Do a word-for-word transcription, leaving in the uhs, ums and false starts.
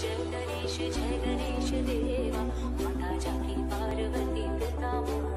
जय गणेश जय गणेश देवा माता जानी पार्वती प्रताप।